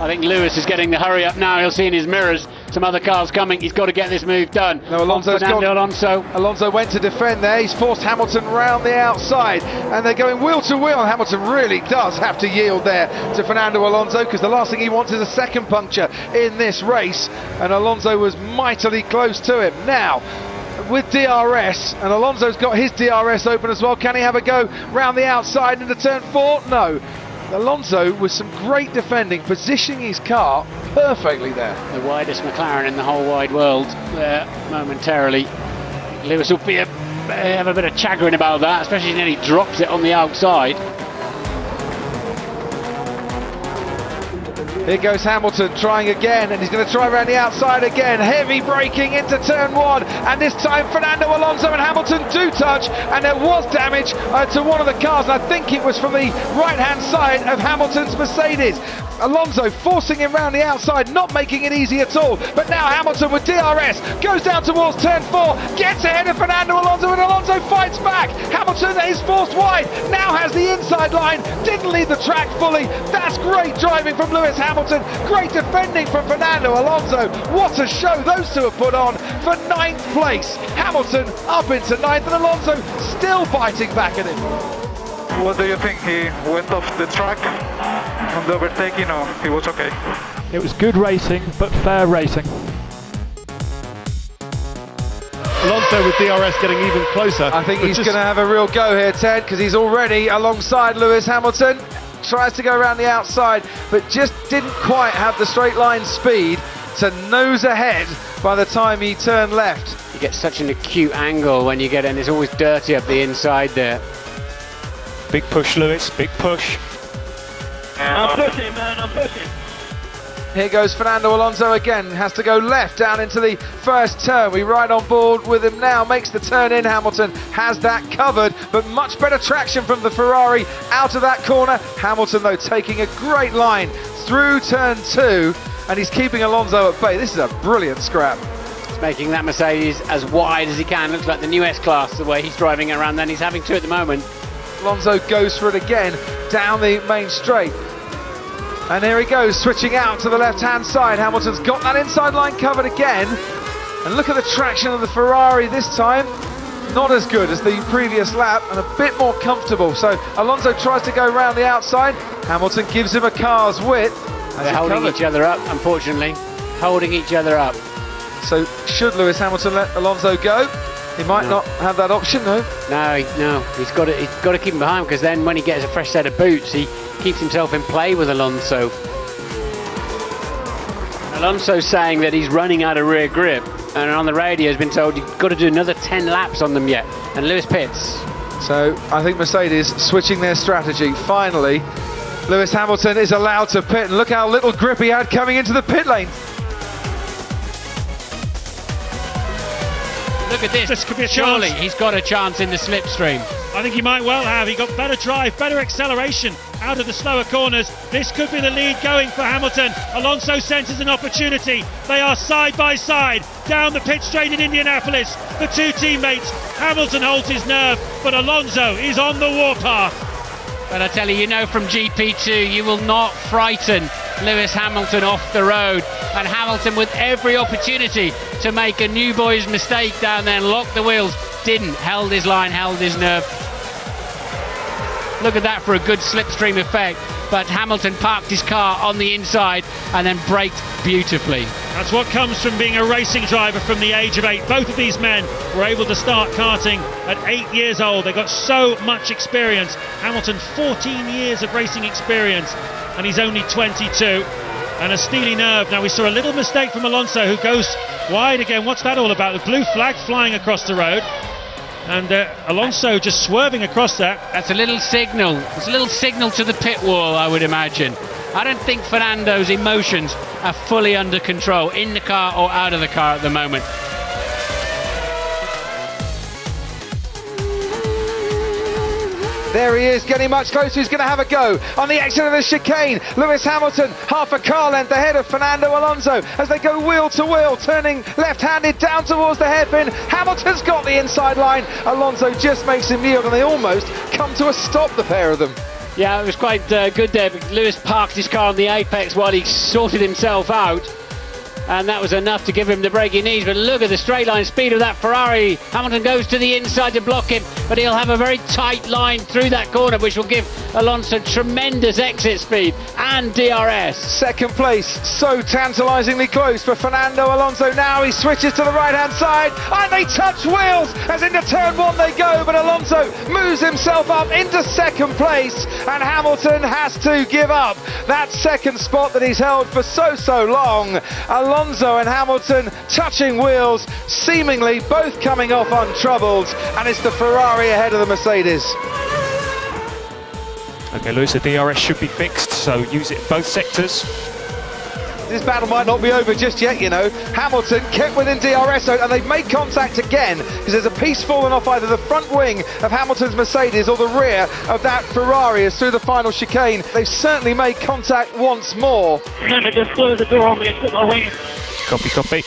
I think Lewis is getting the hurry up now. He'll see in his mirrors some other cars coming. He's got to get this move done. No, Alonso's gone. Alonso went to defend there. He's forced Hamilton round the outside, and they're going wheel to wheel. Hamilton really does have to yield there to Fernando Alonso, because the last thing he wants is a second puncture in this race, and Alonso was mightily close to him. Now with DRS, and Alonso's got his DRS open as well. Can he have a go round the outside into turn 4? No. Alonso with some great defending, positioning his car perfectly there. The widest McLaren in the whole wide world there momentarily. Lewis will be have a bit of chagrin about that, especially when he drops it on the outside. Here goes Hamilton trying again, and he's going to try around the outside again. Heavy braking into turn 1, and this time Fernando Alonso and Hamilton do touch, and there was damage to one of the cars, and I think it was from the right-hand side of Hamilton's Mercedes. Alonso forcing him round the outside, not making it easy at all, but now Hamilton with DRS goes down towards turn 4, gets ahead of Fernando Alonso, and Alonso fights back. Hamilton is forced wide, now has the inside line, didn't leave the track fully. That's great driving from Lewis Hamilton. Great defending from Fernando Alonso. What a show those two have put on for 9th place. Hamilton up into 9th, and Alonso still biting back at him. What do you think? He went off the track on the overtaking, or he was okay? It was good racing, but fair racing. Alonso with DRS getting even closer. I think he's going to have a real go here, Ted, because he's already alongside Lewis Hamilton. Tries to go around the outside, but just didn't quite have the straight line speed to nose ahead by the time he turned left. You get such an acute angle when you get in. It's always dirty up the inside there. Big push, Lewis, big push. I'm pushing, man, I'm pushing. Here goes Fernando Alonso again, has to go left down into the first turn. We ride on board with him now, makes the turn in. Hamilton has that covered, but much better traction from the Ferrari out of that corner. Hamilton, though, taking a great line through turn 2, and he's keeping Alonso at bay. This is a brilliant scrap. He's making that Mercedes as wide as he can. Looks like the new S-Class, the way he's driving around then. He's having to at the moment. Alonso goes for it again down the main straight. And here he goes, switching out to the left-hand side. Hamilton's got that inside line covered again. And look at the traction of the Ferrari this time. Not as good as the previous lap, and a bit more comfortable. So Alonso tries to go round the outside. Hamilton gives him a car's width. They're holding each other up, unfortunately. Holding each other up. So should Lewis Hamilton let Alonso go? He might not have that option, though. No, he's got to keep him behind, because then when he gets a fresh set of boots, he keeps himself in play with Alonso. Alonso's saying that he's running out of rear grip, and on the radio has been told you've got to do another 10 laps on them yet, and Lewis pits. So I think Mercedes switching their strategy finally. Lewis Hamilton is allowed to pit, and look how little grip he had coming into the pit lane. Look at this, could be a surely chance. He's got a chance in the slipstream. I think he might well have. He got better drive, better acceleration out of the slower corners. This could be the lead going for Hamilton. Alonso senses an opportunity. They are side by side down the pit straight in Indianapolis. The two teammates. Hamilton holds his nerve, but Alonso is on the warpath. But I tell you, you know from GP2, you will not frighten Lewis Hamilton off the road. And Hamilton with every opportunity to make a new boy's mistake down there and lock the wheels, didn't, held his line, held his nerve. Look at that for a good slipstream effect, but Hamilton parked his car on the inside and then braked beautifully. That's what comes from being a racing driver from the age of 8. Both of these men were able to start karting at 8 years old. They got so much experience. Hamilton, 14 years of racing experience, and he's only 22. And a steely nerve. Now we saw a little mistake from Alonso, who goes wide again. What's that all about? The blue flag flying across the road, and Alonso just swerving across that. That's a little signal. It's a little signal to the pit wall, I would imagine. I don't think Fernando's emotions are fully under control in the car or out of the car at the moment. There he is, getting much closer. He's going to have a go on the exit of the chicane. Lewis Hamilton, half a car length ahead of Fernando Alonso as they go wheel to wheel, turning left-handed down towards the hairpin. Hamilton's got the inside line. Alonso just makes him yield, and they almost come to a stop, the pair of them. Yeah, it was quite good there, but Lewis parked his car on the apex while he sorted himself out, and that was enough to give him the break he needs. But look at the straight line speed of that Ferrari. Hamilton goes to the inside to block him, but he'll have a very tight line through that corner, which will give Alonso tremendous exit speed and DRS. Second place, so tantalizingly close for Fernando Alonso. Now he switches to the right-hand side, and they touch wheels as into turn one they go, but Alonso moves himself up into second place, and Hamilton has to give up that second spot that he's held for so long. Alonso and Hamilton touching wheels, seemingly both coming off untroubled, and it's the Ferrari ahead of the Mercedes. Okay, Lewis, the DRS should be fixed, so use it in both sectors. This battle might not be over just yet, you know. Hamilton kept within DRS, and they've made contact again, because there's a piece fallen off either the front wing of Hamilton's Mercedes or the rear of that Ferrari as through the final chicane. They've certainly made contact once more. Remember, just close the door on me and put my wing. Copy, copy.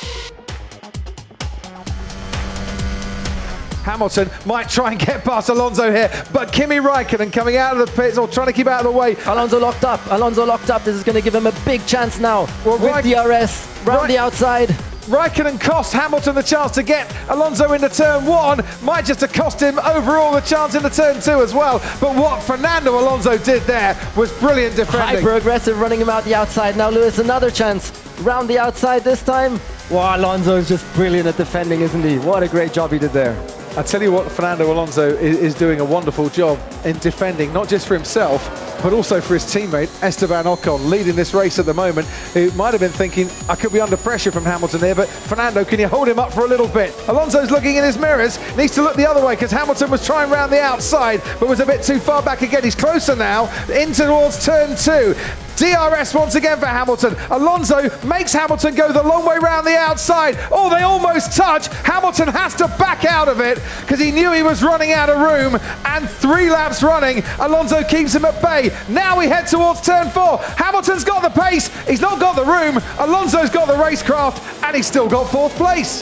Hamilton might try and get past Alonso here, but Kimi Raikkonen coming out of the pits, or trying to keep out of the way. Alonso locked up, this is going to give him a big chance now. Well, with DRS, round the outside. Raikkonen cost Hamilton the chance to get Alonso into turn one, might just have cost him overall the chance into turn two as well. But what Fernando Alonso did there was brilliant defending. Hyper-aggressive, running him out the outside. Now Lewis, another chance, round the outside this time. Wow, Alonso is just brilliant at defending, isn't he? What a great job he did there. I tell you what, Fernando Alonso is doing a wonderful job in defending, not just for himself, but also for his teammate, Esteban Ocon, leading this race at the moment, who might have been thinking, I could be under pressure from Hamilton here, but Fernando, can you hold him up for a little bit? Alonso's looking in his mirrors, needs to look the other way, because Hamilton was trying round the outside, but was a bit too far back again. He's closer now, in towards turn two. DRS once again for Hamilton. Alonso makes Hamilton go the long way round the outside. Oh, they almost touch. Hamilton has to back out of it because he knew he was running out of room, and 3 laps running, Alonso keeps him at bay. Now we head towards turn 4. Hamilton's got the pace. He's not got the room. Alonso's got the racecraft, and he's still got 4th place.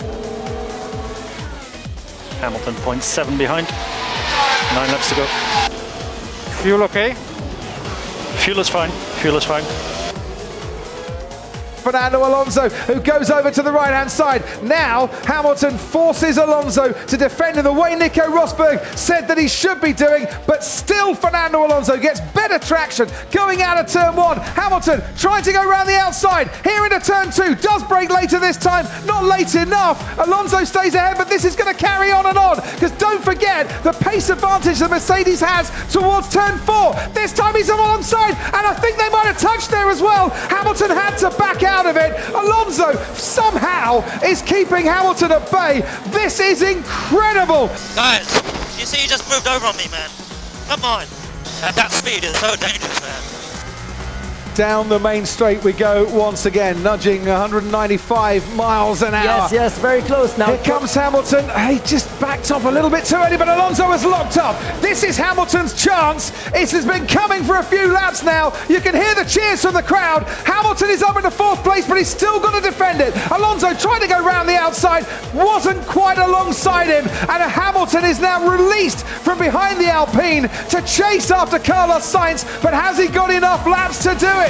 Hamilton 0.7 behind. 9 laps to go. Fuel okay? Fuel is fine. Fuel is fine. Fernando Alonso, who goes over to the right-hand side. Now Hamilton forces Alonso to defend in the way Nico Rosberg said that he should be doing, but still Fernando Alonso gets better traction going out of turn 1. Hamilton trying to go around the outside, here into turn 2, does break later this time, not late enough. Alonso stays ahead, but this is going to carry on and on, because don't forget the pace advantage the Mercedes has towards turn 4. This time he's on alongside, and I think they might have touched there as well. Hamilton had to back out of it. Alonso somehow is keeping Hamilton at bay. This is incredible. Guys, you see, you just moved over on me, man. Come on. At that speed, it's so dangerous, man. Down the main straight we go once again, nudging 195 miles an hour. Yes, yes, very close now. Here comes Hamilton. He just backed off a little bit too early, but Alonso was locked up. This is Hamilton's chance. It has been coming for a few laps now. You can hear the cheers from the crowd. Hamilton is up into 4th place, but he's still got to defend it. Alonso tried to go round the outside, wasn't quite alongside him, and Hamilton is now released from behind the Alpine to chase after Carlos Sainz, but has he got enough laps to do it?